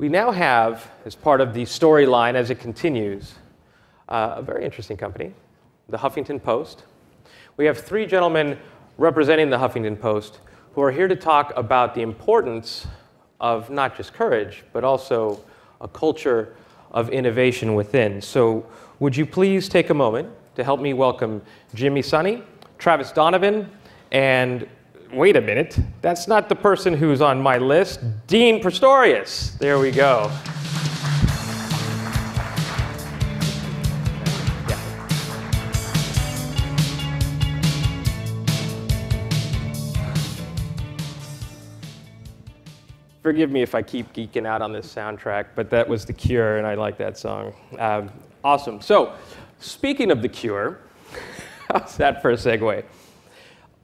We now have, as part of the storyline as it continues, a very interesting company, the Huffington Post. We have three gentlemen representing the Huffington Post who are here to talk about the importance of not just courage, but also a culture of innovation within. So would you please take a moment to help me welcome Jimmy Soni, Travis Donovan, and wait a minute, that's not the person who's on my list, Dean Praetorius. There we go. Forgive me if I keep geeking out on this soundtrack, but that was The Cure, and I like that song. Awesome. So, speaking of The Cure, how's that for a segue?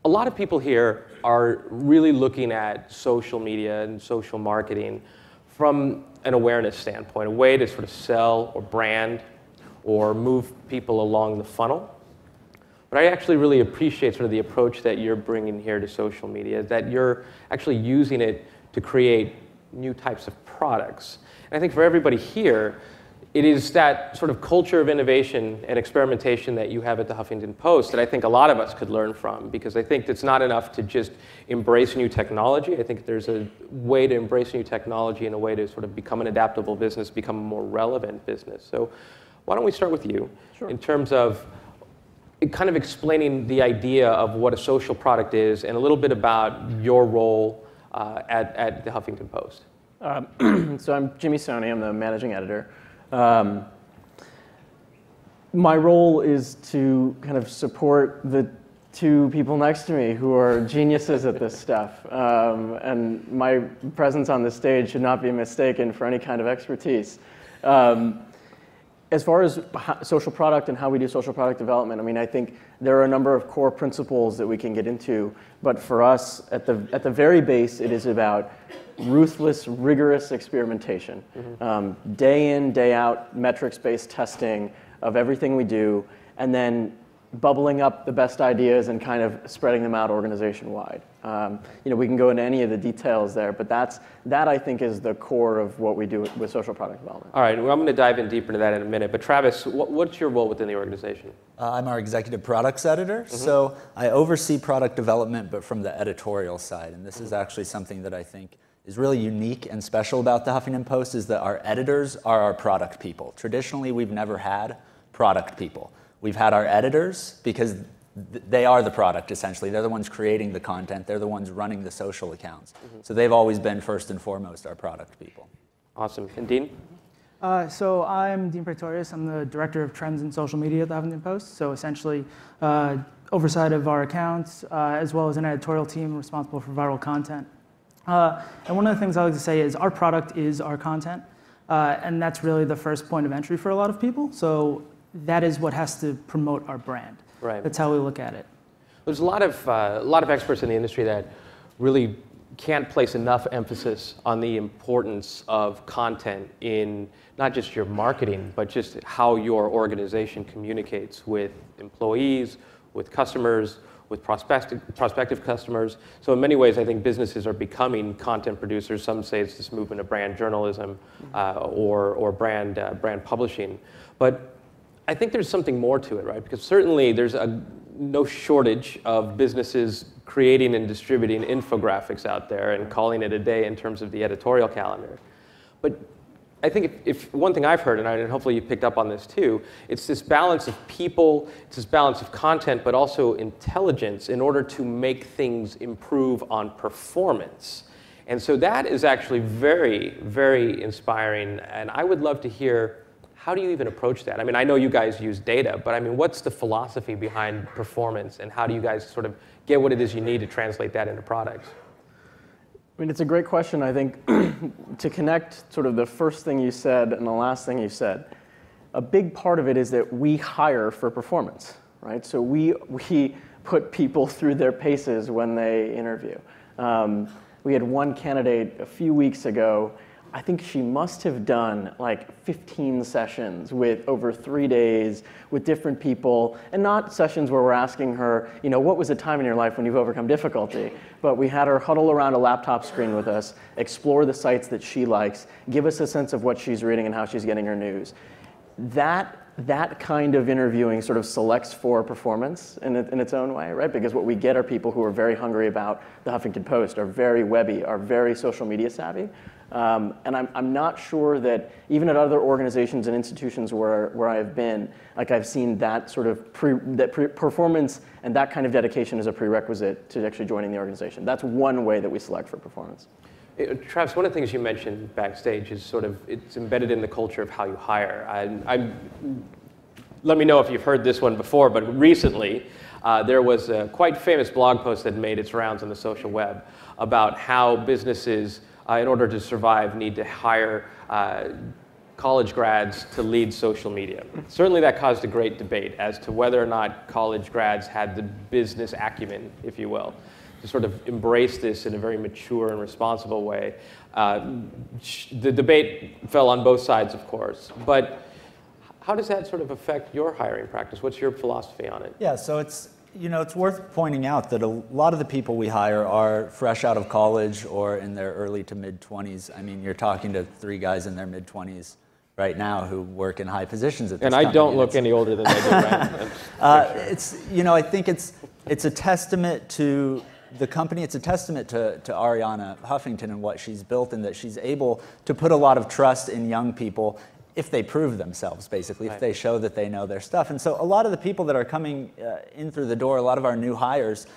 A lot of people here are really looking at social media and social marketing from an awareness standpoint, a way to sort of sell or brand or move people along the funnel. But I actually really appreciate sort of the approach that you're bringing here to social media, that you're actually using it to create new types of products. And I think for everybody here, it is that sort of culture of innovation and experimentation that you have at the Huffington Post that I think a lot of us could learn from, because I think it's not enough to just embrace new technology. I think there's a way to embrace new technology and a way to sort of become an adaptable business, become a more relevant business. So why don't we start with you? Sure. In terms of kind of explaining the idea of what a social product is and a little bit about your role at the Huffington Post. So I'm Jimmy Soni, I'm the managing editor. My role is to kind of support the two people next to me who are geniuses at this stuff. And my presence on this stage should not be mistaken for any kind of expertise. As far as social product and how we do social product development, I mean, I think there are a number of core principles that we can get into, but for us, at the very base, it is about ruthless, rigorous experimentation. Mm-hmm. Day in, day out, metrics-based testing of everything we do, and then bubbling up the best ideas and kind of spreading them out organization-wide. You know, we can go into any of the details there, but that I think is the core of what we do with social product development. All right, well, I'm going to dive in deeper into that in a minute, but Travis, what's your role within the organization? I'm our executive products editor, mm-hmm. so I oversee product development, but from the editorial side, and this mm-hmm. is actually something that I think is really unique and special about the Huffington Post is that our editors are our product people. Traditionally, we've never had product people. We've had our editors because they are the product, essentially. They're the ones creating the content. They're the ones running the social accounts. Mm-hmm. So they've always been, first and foremost, our product people. Awesome. And Dean? So I'm Dean Praetorius. I'm the Director of Trends in Social Media at the Huffington Post. So essentially, oversight of our accounts, as well as an editorial team responsible for viral content. And one of the things I like to say is our product is our content. And that's really the first point of entry for a lot of people. So that is what has to promote our brand. Right. That's how we look at it. There's a lot of experts in the industry that really can't place enough emphasis on the importance of content in not just your marketing, but just how your organization communicates with employees, with customers, with prospective customers. So in many ways, I think businesses are becoming content producers. Some say it's this movement of brand journalism or brand publishing. But I think there's something more to it, right? Because certainly there's no shortage of businesses creating and distributing infographics out there and calling it a day in terms of the editorial calendar. But I think if one thing I've heard, and hopefully you picked up on this too, it's this balance of people, it's this balance of content, but also intelligence in order to make things improve on performance. And so that is actually very, very inspiring, and I would love to hear how do you even approach that? I mean, I know you guys use data, but I mean, what's the philosophy behind performance and how do you guys sort of get what it is you need to translate that into products? I mean, it's a great question, I think, to connect sort of the first thing you said and the last thing you said. A big part of it is that we hire for performance, right? So we put people through their paces when they interview. We had one candidate a few weeks ago I think she must have done like 15 sessions with over 3 days with different people, and not sessions where we're asking her, you know, what was a time in your life when you've overcome difficulty? But we had her huddle around a laptop screen with us, explore the sites that she likes, give us a sense of what she's reading and how she's getting her news. That kind of interviewing sort of selects for performance in its own way, right? Because what we get are people who are very hungry about the Huffington Post, are very webby, are very social media savvy. And I'm not sure that even at other organizations and institutions where I've been, like I've seen that sort of performance and that kind of dedication as a prerequisite to actually joining the organization. That's one way that we select for performance. Travis, one of the things you mentioned backstage is sort of, it's embedded in the culture of how you hire. Let me know if you've heard this one before, but recently there was a quite famous blog post that made its rounds on the social web about how businesses, in order to survive, need to hire college grads to lead social media. Certainly that caused a great debate as to whether or not college grads had the business acumen, if you will, to sort of embrace this in a very mature and responsible way. The debate fell on both sides, of course. But how does that sort of affect your hiring practice? What's your philosophy on it? Yeah, so it's worth pointing out that a lot of the people we hire are fresh out of college or in their early to mid-20s. I mean, you're talking to three guys in their mid-20s right now who work in high positions at this company. And I don't look any older than I do, right? I think it's a testament to the company, it's a testament to Arianna Huffington and what she's built, and that she's able to put a lot of trust in young people if they prove themselves, basically, right, if they show that they know their stuff. And so a lot of the people that are coming in through the door, a lot of our new hires,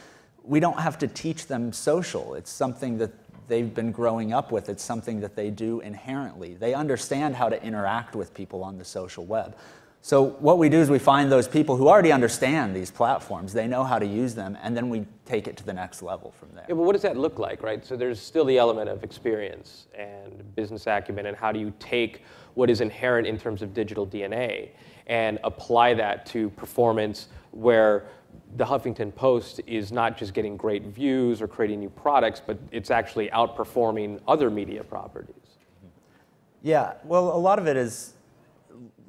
we don't have to teach them social. It's something that they've been growing up with. It's something that they do inherently. They understand how to interact with people on the social web. So what we do is we find those people who already understand these platforms, they know how to use them, and then we take it to the next level from there. Yeah, but what does that look like, right? So there's still the element of experience and business acumen, and how do you take what is inherent in terms of digital DNA and apply that to performance where the Huffington Post is not just getting great views or creating new products, but it's actually outperforming other media properties? Yeah, well, a lot of it is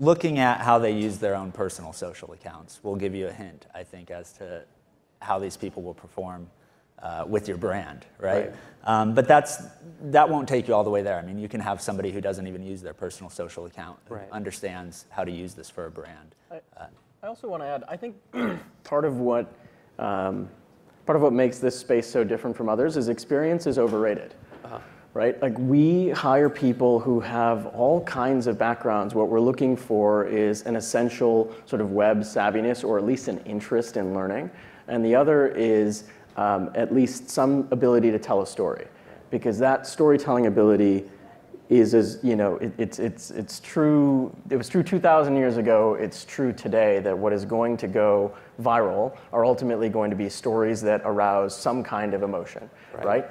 looking at how they use their own personal social accounts will give you a hint, I think, as to how these people will perform with your brand, right? But that won't take you all the way there. I mean, you can have somebody who doesn't even use their personal social account, right, understands how to use this for a brand. I also want to add, I think part of what makes this space so different from others is experience is overrated. Right? Like, we hire people who have all kinds of backgrounds. What we're looking for is an essential sort of web savviness, or at least an interest in learning. And the other is at least some ability to tell a story, because that storytelling ability is, as you know, it's true. It was true 2,000 years ago. It's true today that what is going to go viral are ultimately going to be stories that arouse some kind of emotion, right?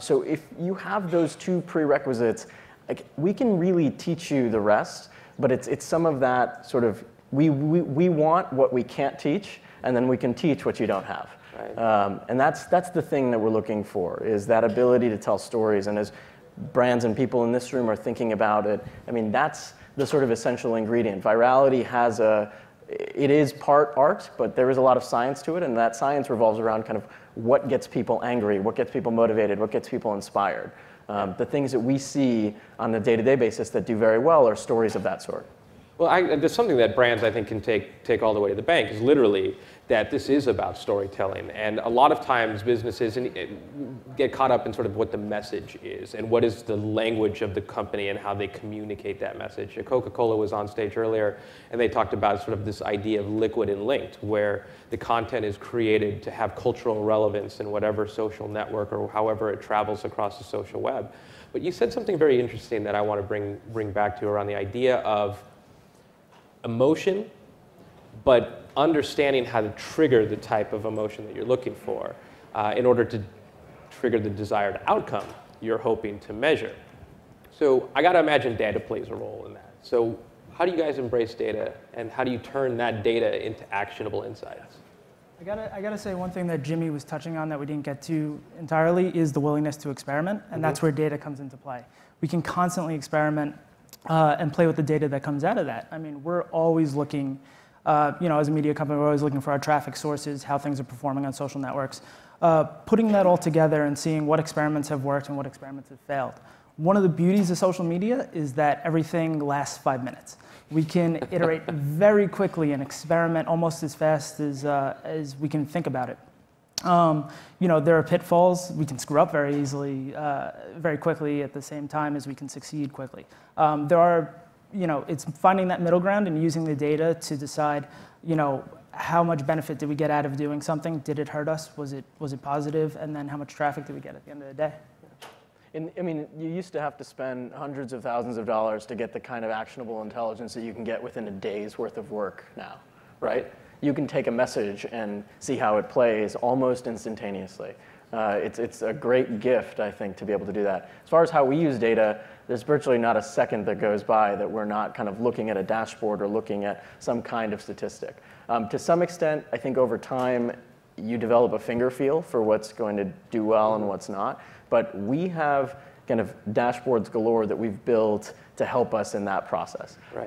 So if you have those two prerequisites, like, we can really teach you the rest, but it's some of that sort of, we want what we can't teach, and then we can teach what you don't have. Right. And that's the thing that we're looking for, is that ability to tell stories. And as brands and people in this room are thinking about it, I mean, that's the sort of essential ingredient. Virality has it is part art, but there is a lot of science to it, and that science revolves around kind of what gets people angry, what gets people motivated, what gets people inspired. The things that we see on a day-to-day basis that do very well are stories of that sort. Well, there's something that brands, I think, can take all the way to the bank, is literally that this is about storytelling. And a lot of times businesses get caught up in sort of what the message is and what is the language of the company and how they communicate that message. Coca-Cola was on stage earlier, and they talked about sort of this idea of liquid and linked, where the content is created to have cultural relevance in whatever social network or however it travels across the social web. But you said something very interesting that I want to bring back to, around the idea of emotion, but understanding how to trigger the type of emotion that you're looking for in order to trigger the desired outcome you're hoping to measure. So I got to imagine data plays a role in that. So how do you guys embrace data, and how do you turn that data into actionable insights? I gotta say, one thing that Jimmy was touching on that we didn't get to entirely is the willingness to experiment, and that's where data comes into play. we can constantly experiment and play with the data that comes out of that. I mean, we're always looking, you know, as a media company, we're always looking for our traffic sources, how things are performing on social networks, putting that all together and seeing what experiments have worked and what experiments have failed. One of the beauties of social media is that everything lasts 5 minutes. We can iterate very quickly and experiment almost as fast as we can think about it. You know, there are pitfalls. We can screw up very easily, very quickly at the same time as we can succeed quickly. There are, you know, it's finding that middle ground and using the data to decide, you know, how much benefit did we get out of doing something? Did it hurt us? Was it positive? And then how much traffic did we get at the end of the day? And, I mean, you used to have to spend hundreds of thousands of dollars to get the kind of actionable intelligence that you can get within a day's worth of work now, right? You can take a message and see how it plays almost instantaneously. It's a great gift, I think, to be able to do that. As far as how we use data, there's virtually not a second that goes by that we're not kind of looking at a dashboard or looking at some kind of statistic. To some extent, I think over time, you develop a finger feel for what's going to do well and what's not. But we have kind of dashboards galore that we've built to help us in that process. Right.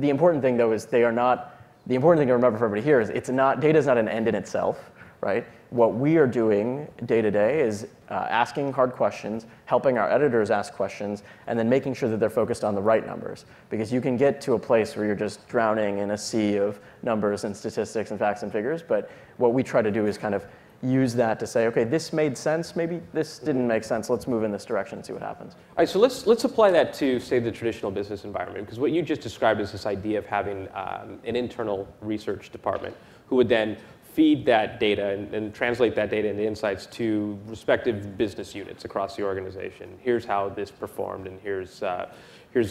The important thing, though, is they are not. The important thing to remember for everybody here is it's not data is not an end in itself, right? What we are doing day to day is asking hard questions, helping our editors ask questions, and then making sure that they're focused on the right numbers. Because you can get to a place where you're just drowning in a sea of numbers and statistics and facts and figures. But what we try to do is kind of use that to say, okay, this made sense, maybe this didn't make sense, let's move in this direction and see what happens. All right, so let's apply that to, say, the traditional business environment, because what you just described is this idea of having an internal research department who would then feed that data and translate that data into insights to respective business units across the organization. Here's how this performed, and here's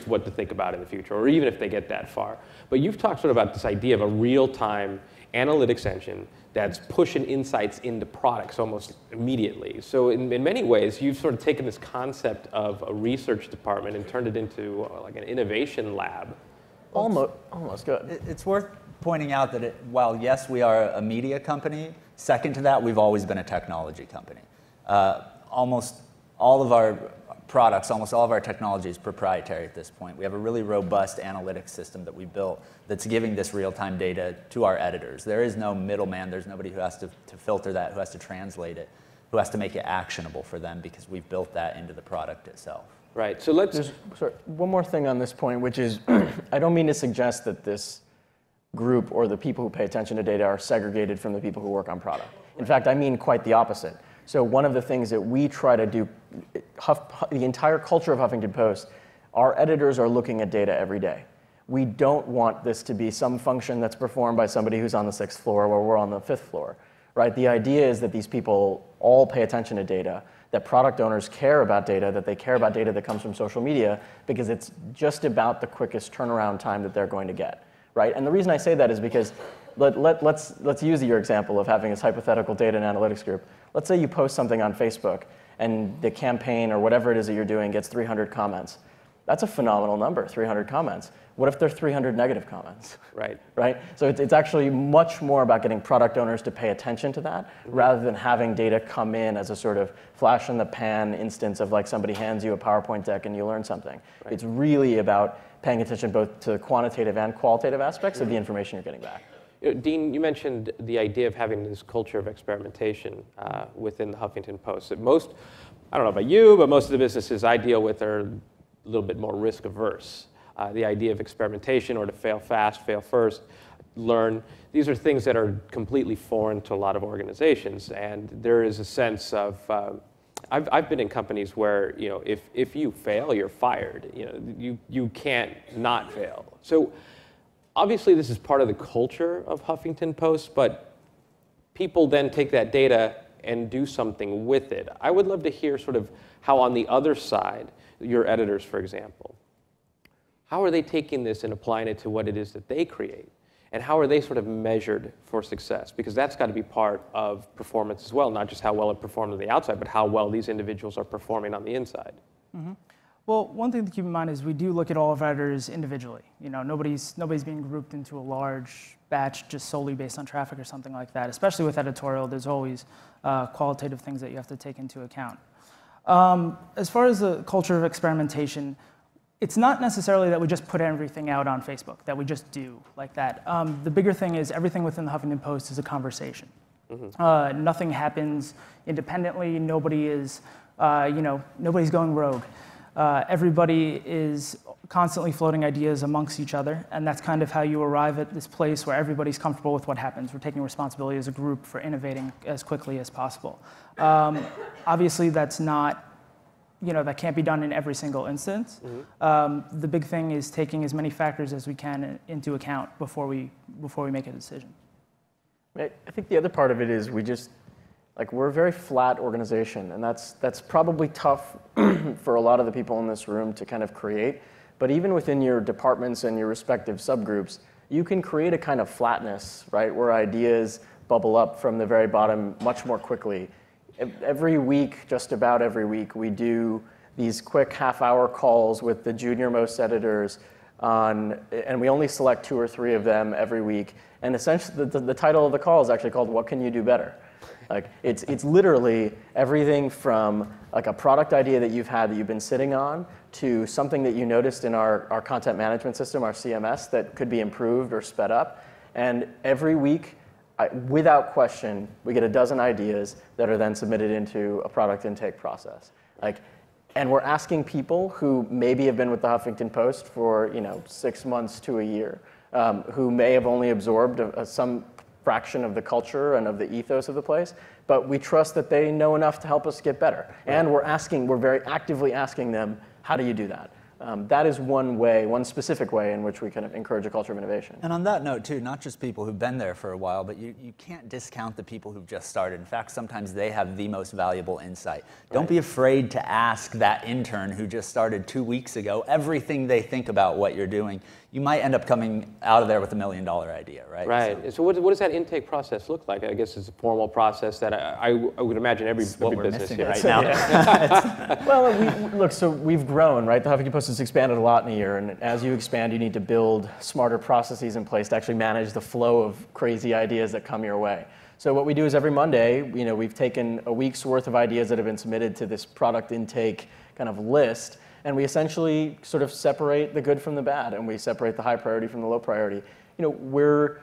what to think about in the future, or even if they get that far. But you've talked sort of about this idea of a real-time analytics engine that's pushing insights into products almost immediately. So in many ways, you've sort of taken this concept of a research department and turned it into like an innovation lab. Almost good. It's worth pointing out that while, yes, we are a media company, second to that, we've always been a technology company. Almost all of our products, almost all of our technology is proprietary at this point. We have a really robust analytics system that we built that's giving this real-time data to our editors. There is no middleman. There's nobody who has to filter that, who has to translate it, who has to make it actionable for them, because we've built that into the product itself. Right. So let's... Sorry, one more thing on this point, which is I don't mean to suggest that this group or the people who pay attention to data are segregated from the people who work on product. In fact, I mean quite the opposite. So one of the things that we try to do, the entire culture of Huffington Post, our editors are looking at data every day. We don't want this to be some function that's performed by somebody who's on the 6th floor where we're on the 5th floor, right? The idea is that these people all pay attention to data, that product owners care about data, that they care about data that comes from social media, because it's just about the quickest turnaround time that they're going to get, right? And the reason I say that is because let's use your example of having this hypothetical data and analytics group. Let's say you post something on Facebook, and the campaign or whatever it is that you're doing gets 300 comments. That's a phenomenal number, 300 comments. What if there's 300 negative comments? Right. Right? So it's actually much more about getting product owners to pay attention to that, rather than having data come in as a sort of flash in the pan instance of like somebody hands you a PowerPoint deck and you learn something. Right. It's really about paying attention both to the quantitative and qualitative aspects of the information you're getting back. You know, Dean, you mentioned the idea of having this culture of experimentation within the Huffington Post. Most, I don't know about you, but most of the businesses I deal with are a little bit more risk averse. The idea of experimentation, or to fail fast, fail first, learn, these are things that are completely foreign to a lot of organizations. And there is a sense of, I've been in companies where, you know, if you fail, you're fired. You know, you can't not fail. So, obviously, this is part of the culture of Huffington Post, but people then take that data and do something with it. I would love to hear sort of how on the other side, your editors, for example, how are they taking this and applying it to what it is that they create? And how are they sort of measured for success? Because that's got to be part of performance as well, not just how well it performed on the outside, but how well these individuals are performing on the inside. Mm-hmm. Well, one thing to keep in mind is we do look at all of editors individually. You know, nobody's being grouped into a large batch just solely based on traffic or something like that. Especially with editorial, there's always qualitative things that you have to take into account. As far as the culture of experimentation, it's not necessarily that we just put everything out on Facebook, that we just do like that. The bigger thing is everything within the Huffington Post is a conversation. Mm-hmm. Nothing happens independently. Nobody is, nobody's going rogue. Everybody is constantly floating ideas amongst each other, and that's kind of how you arrive at this place where everybody's comfortable with what happens. We're taking responsibility as a group for innovating as quickly as possible. Obviously, that's not, that can't be done in every single instance. Mm-hmm. The big thing is taking as many factors as we can into account before we make a decision. I think the other part of it is we're a very flat organization, and that's probably tough for a lot of the people in this room to kind of create. But even within your departments and your respective subgroups, you can create a kind of flatness, right, where ideas bubble up from the very bottom much more quickly. Every week, just about every week, we do these quick half-hour calls with the junior-most editors, and we only select 2 or 3 of them every week. And essentially, the title of the call is actually called, "What Can You Do Better?" Like, it's literally everything from like a product idea that you've had that you've been sitting on to something that you noticed in our content management system, our CMS, that could be improved or sped up. And every week, without question, we get a dozen ideas that are then submitted into a product intake process. And we're asking people who maybe have been with the Huffington Post for 6 months to a year, who may have only absorbed some fraction of the culture and of the ethos of the place, but we trust that they know enough to help us get better. Right. And we're very actively asking them, how do you do that? That is one specific way in which we kind of encourage a culture of innovation. And on that note, too, not just people who've been there for a while, but you can't discount the people who've just started. In fact, sometimes they have the most valuable insight. Don't be afraid to ask that intern who just started 2 weeks ago everything they think about what you're doing. You might end up coming out of there with $1 million idea, right? Right. So what does that intake process look like? I guess it's a formal process that I would imagine every business here right now. Yeah. Well, look, so we've grown, right? The Huffington Post has expanded a lot in a year, and as you expand, you need to build smarter processes in place to actually manage the flow of crazy ideas that come your way. So what we do is every Monday, we've taken a week's worth of ideas that have been submitted to this product intake kind of list, and we essentially sort of separate the good from the bad, and we separate the high priority from the low priority. We're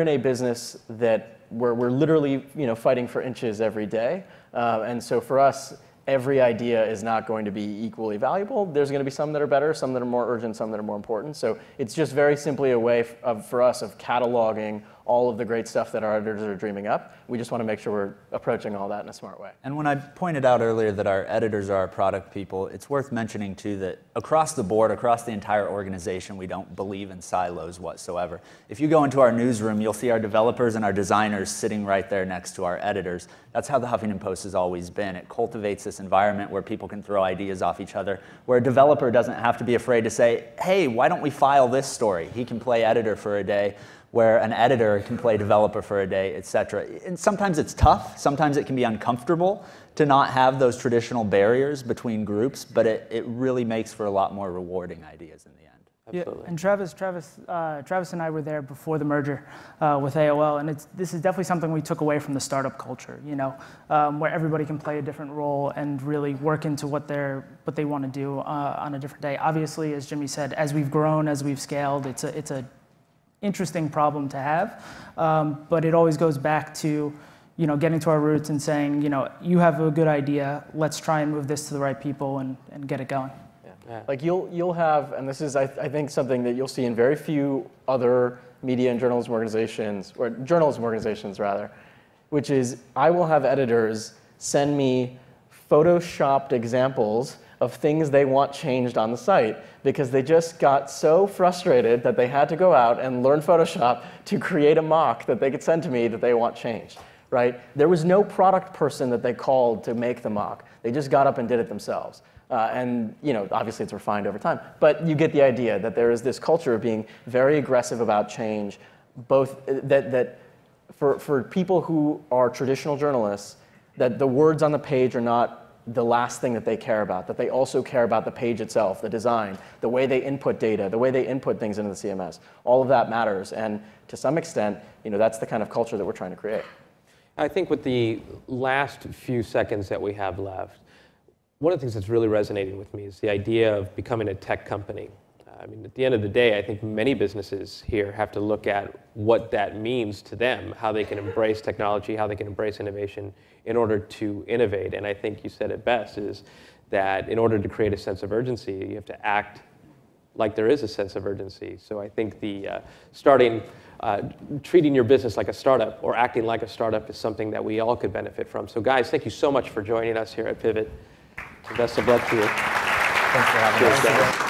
in a business that we're literally fighting for inches every day, and so for us, every idea is not going to be equally valuable. There's going to be some that are better, some that are more urgent, some that are more important. So it's just very simply a way for us of cataloging all of the great stuff that our editors are dreaming up. We just want to make sure we're approaching all that in a smart way. And when I pointed out earlier that our editors are our product people, it's worth mentioning too that across the board, across the entire organization, we don't believe in silos whatsoever. If you go into our newsroom, you'll see our developers and our designers sitting right there next to our editors. That's how the Huffington Post has always been. It cultivates this environment where people can throw ideas off each other, where a developer doesn't have to be afraid to say, hey, why don't we file this story? He can play editor for a day, where an editor can play developer for a day, et cetera. And sometimes it's tough. Sometimes it can be uncomfortable to not have those traditional barriers between groups, but it really makes for a lot more rewarding ideas in the end. Absolutely. Yeah, and Travis and I were there before the merger with AOL, and this is definitely something we took away from the startup culture, where everybody can play a different role and really work into what they want to do on a different day. Obviously, as Jimmy said, as we've grown, as we've scaled, it's an interesting problem to have, but it always goes back to, getting to our roots and saying, you have a good idea. Let's try and move this to the right people and get it going. Yeah. Yeah. Like you'll have, and this is I think something that you'll see in very few other media and journalism organizations rather, which is I will have editors send me photoshopped examples of things they want changed on the site because they just got so frustrated that they had to go out and learn Photoshop to create a mock that they could send to me that they want changed, right? There was no product person that they called to make the mock. They just got up and did it themselves. And obviously it's refined over time, but you get the idea that there is this culture of being very aggressive about change, both that for people who are traditional journalists, that the words on the page are not the last thing that they care about, that they also care about the page itself, the design, the way they input data, the way they input things into the CMS. All of that matters, and to some extent, that's the kind of culture that we're trying to create. I think with the last few seconds that we have left, one of the things that's really resonating with me is the idea of becoming a tech company. I mean, at the end of the day, I think many businesses here have to look at what that means to them, how they can embrace technology, how they can embrace innovation in order to innovate. And I think you said it best, is that in order to create a sense of urgency, you have to act like there is a sense of urgency. So I think the treating your business like a startup or acting like a startup is something that we all could benefit from. So guys, thank you so much for joining us here at Pivot. The best of luck to you. Thanks for having us.